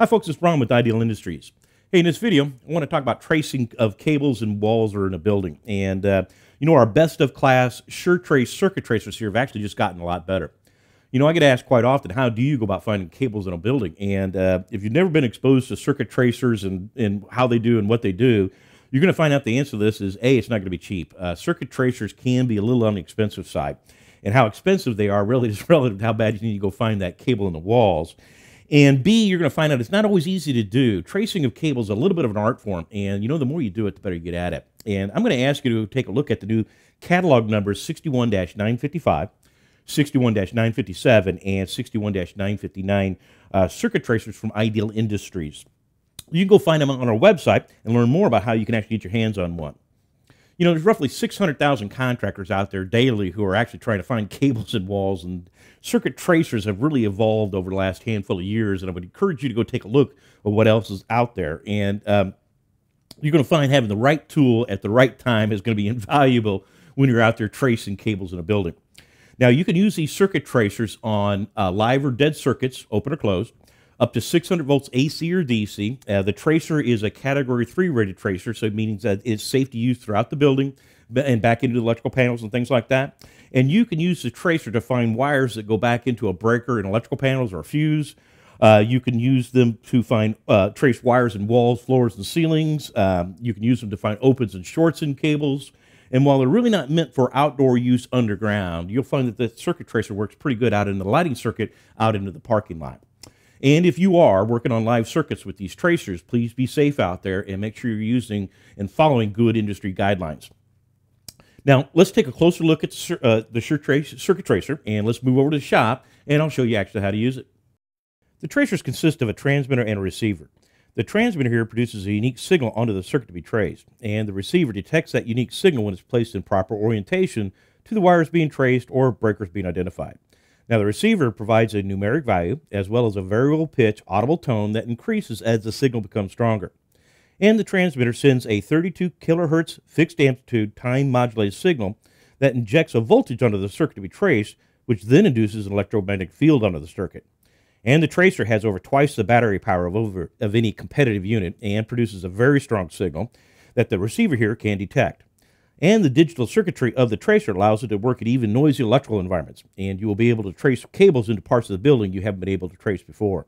Hi folks, it's Ron with Ideal Industries. Hey, in this video, I want to talk about tracing of cables and walls or in a building. And our best of class SureTrace circuit tracers here have actually just gotten a lot better. You know, I get asked quite often, how do you go about finding cables in a building? And if you've never been exposed to circuit tracers and how they do and what they do, you're going to find out the answer to this is A, it's not going to be cheap. Circuit tracers can be a little on the expensive side. And how expensive they are really is relative to how bad you need to go find that cable in the walls. And B, you're going to find out it's not always easy to do. Tracing of cables is a little bit of an art form, and you know, the more you do it, the better you get at it. And I'm going to ask you to take a look at the new catalog numbers 61-955, 61-957, and 61-959 circuit tracers from Ideal Industries. You can go find them on our website and learn more about how you can actually get your hands on one. You know, there's roughly 600,000 contractors out there daily who are actually trying to find cables and walls, and circuit tracers have really evolved over the last handful of years, and I would encourage you to go take a look at what else is out there. And you're going to find having the right tool at the right time is going to be invaluable when you're out there tracing cables in a building. Now, you can use these circuit tracers on live or dead circuits, open or closed, up to 600 volts AC or DC. The tracer is a Category 3 rated tracer, so it means that it's safe to use throughout the building and back into the electrical panels and things like that. And you can use the tracer to find wires that go back into a breaker in electrical panels or a fuse. You can use them to find trace wires in walls, floors, and ceilings. You can use them to find opens and shorts in cables. And while they're really not meant for outdoor use underground, you'll find that the circuit tracer works pretty good out in the lighting circuit, out into the parking lot. And if you are working on live circuits with these tracers, please be safe out there and make sure you're using and following good industry guidelines. Now, let's take a closer look at the SureTrace circuit tracer, and let's move over to the shop, and I'll show you actually how to use it. The tracers consist of a transmitter and a receiver. The transmitter here produces a unique signal onto the circuit to be traced, and the receiver detects that unique signal when it's placed in proper orientation to the wires being traced or breakers being identified. Now, the receiver provides a numeric value as well as a variable pitch audible tone that increases as the signal becomes stronger. And the transmitter sends a 32 kilohertz fixed amplitude time modulated signal that injects a voltage onto the circuit to be traced, which then induces an electromagnetic field onto the circuit. And the tracer has over twice the battery power of any competitive unit and produces a very strong signal that the receiver here can detect. And the digital circuitry of the tracer allows it to work at even noisy electrical environments, and you will be able to trace cables into parts of the building you haven't been able to trace before.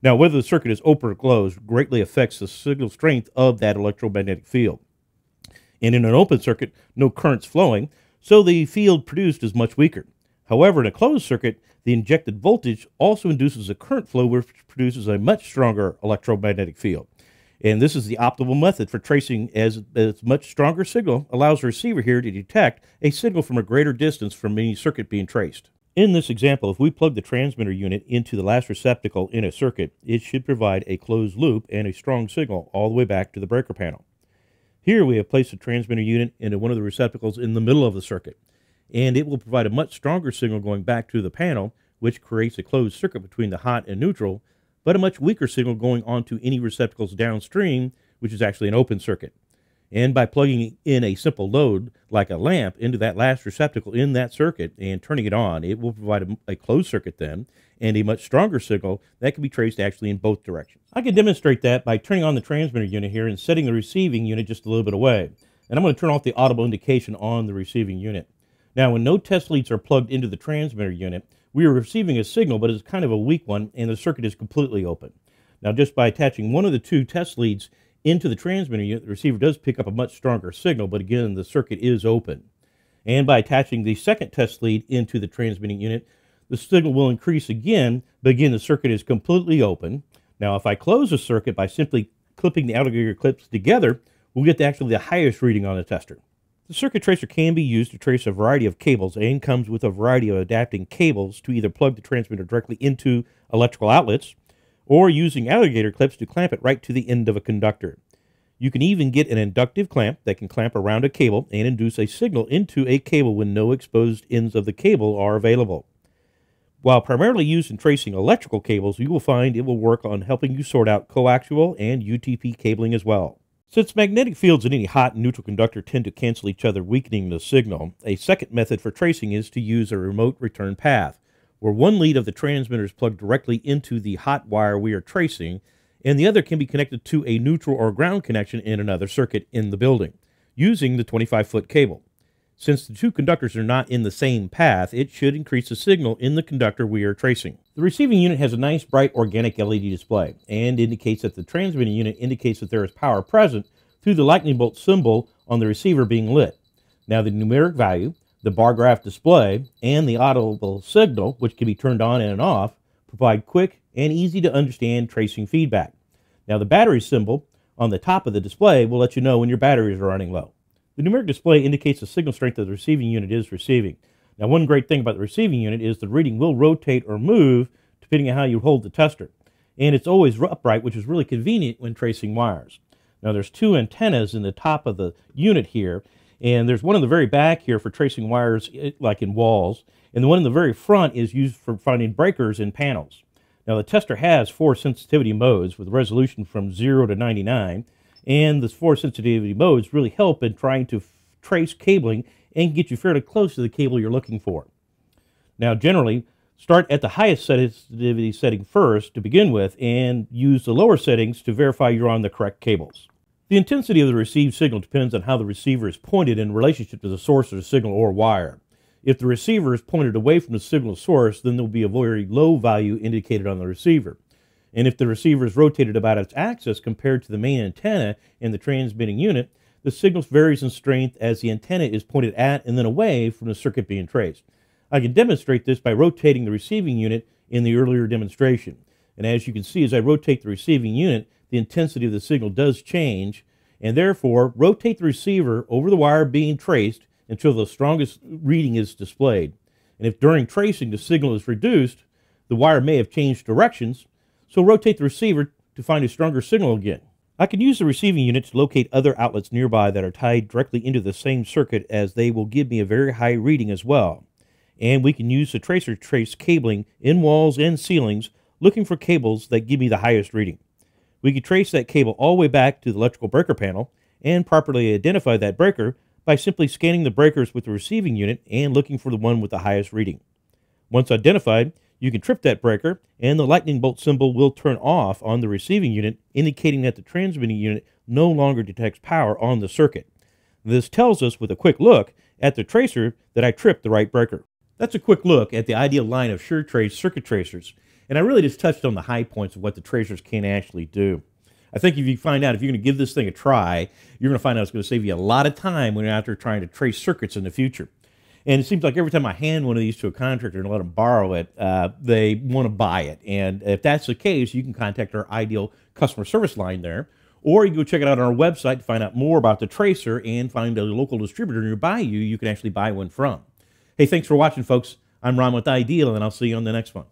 Now, whether the circuit is open or closed greatly affects the signal strength of that electromagnetic field. And in an open circuit, no current's flowing, so the field produced is much weaker. However, in a closed circuit, the injected voltage also induces a current flow which produces a much stronger electromagnetic field. And this is the optimal method for tracing, as its much stronger signal allows the receiver here to detect a signal from a greater distance from any circuit being traced. In this example, if we plug the transmitter unit into the last receptacle in a circuit, it should provide a closed loop and a strong signal all the way back to the breaker panel. Here we have placed the transmitter unit into one of the receptacles in the middle of the circuit, and it will provide a much stronger signal going back to the panel, which creates a closed circuit between the hot and neutral, but a much weaker signal going on to any receptacles downstream, which is actually an open circuit. And by plugging in a simple load, like a lamp, into that last receptacle in that circuit and turning it on, it will provide a closed circuit then, and a much stronger signal that can be traced actually in both directions. I can demonstrate that by turning on the transmitter unit here and setting the receiving unit just a little bit away. And I'm going to turn off the audible indication on the receiving unit. Now, when no test leads are plugged into the transmitter unit, we are receiving a signal, but it's kind of a weak one, and the circuit is completely open. Now, just by attaching one of the two test leads into the transmitter unit, the receiver does pick up a much stronger signal, but again, the circuit is open. And by attaching the second test lead into the transmitting unit, the signal will increase again, but again, the circuit is completely open. Now, if I close the circuit by simply clipping the alligator clips together, we'll get actually the highest reading on the tester. The circuit tracer can be used to trace a variety of cables and comes with a variety of adapting cables to either plug the transmitter directly into electrical outlets or using alligator clips to clamp it right to the end of a conductor. You can even get an inductive clamp that can clamp around a cable and induce a signal into a cable when no exposed ends of the cable are available. While primarily used in tracing electrical cables, you will find it will work on helping you sort out coaxial and UTP cabling as well. Since magnetic fields in any hot and neutral conductor tend to cancel each other, weakening the signal, a second method for tracing is to use a remote return path, where one lead of the transmitter is plugged directly into the hot wire we are tracing, and the other can be connected to a neutral or ground connection in another circuit in the building using the 25-foot cable. Since the two conductors are not in the same path, it should increase the signal in the conductor we are tracing. The receiving unit has a nice bright organic LED display and indicates that the transmitting unit indicates that there is power present through the lightning bolt symbol on the receiver being lit. Now the numeric value, the bar graph display, and the audible signal, which can be turned on and off, provide quick and easy to understand tracing feedback. Now the battery symbol on the top of the display will let you know when your batteries are running low. The numeric display indicates the signal strength that the receiving unit is receiving. Now, one great thing about the receiving unit is the reading will rotate or move depending on how you hold the tester. And it's always upright, which is really convenient when tracing wires. Now, there's two antennas in the top of the unit here, and there's one in the very back here for tracing wires like in walls, and the one in the very front is used for finding breakers in panels. Now, the tester has four sensitivity modes with resolution from 0 to 99, and the four sensitivity modes really help in trying to trace cabling and get you fairly close to the cable you're looking for. Now generally, start at the highest sensitivity setting first to begin with and use the lower settings to verify you're on the correct cables. The intensity of the received signal depends on how the receiver is pointed in relationship to the source of the signal or wire. If the receiver is pointed away from the signal source, then there will be a very low value indicated on the receiver. And if the receiver is rotated about its axis compared to the main antenna in the transmitting unit, the signal varies in strength as the antenna is pointed at and then away from the circuit being traced. I can demonstrate this by rotating the receiving unit in the earlier demonstration. And as you can see, as I rotate the receiving unit, the intensity of the signal does change, and therefore rotate the receiver over the wire being traced until the strongest reading is displayed. And if during tracing the signal is reduced, the wire may have changed directions, so rotate the receiver to find a stronger signal again. I can use the receiving unit to locate other outlets nearby that are tied directly into the same circuit, as they will give me a very high reading as well. And we can use the tracer trace cabling in walls and ceilings, looking for cables that give me the highest reading. We can trace that cable all the way back to the electrical breaker panel and properly identify that breaker by simply scanning the breakers with the receiving unit and looking for the one with the highest reading. Once identified, you can trip that breaker, and the lightning bolt symbol will turn off on the receiving unit, indicating that the transmitting unit no longer detects power on the circuit. This tells us with a quick look at the tracer that I tripped the right breaker. That's a quick look at the Ideal line of SureTrace circuit tracers, and I really just touched on the high points of what the tracers can actually do. I think if you find out, if you're going to give this thing a try, you're going to find out it's going to save you a lot of time when you're out there trying to trace circuits in the future. And it seems like every time I hand one of these to a contractor and let them borrow it, they want to buy it. And if that's the case, you can contact our Ideal customer service line there, or you can go check it out on our website to find out more about the tracer and find a local distributor nearby you can actually buy one from. Hey, thanks for watching, folks. I'm Ron with Ideal, and I'll see you on the next one.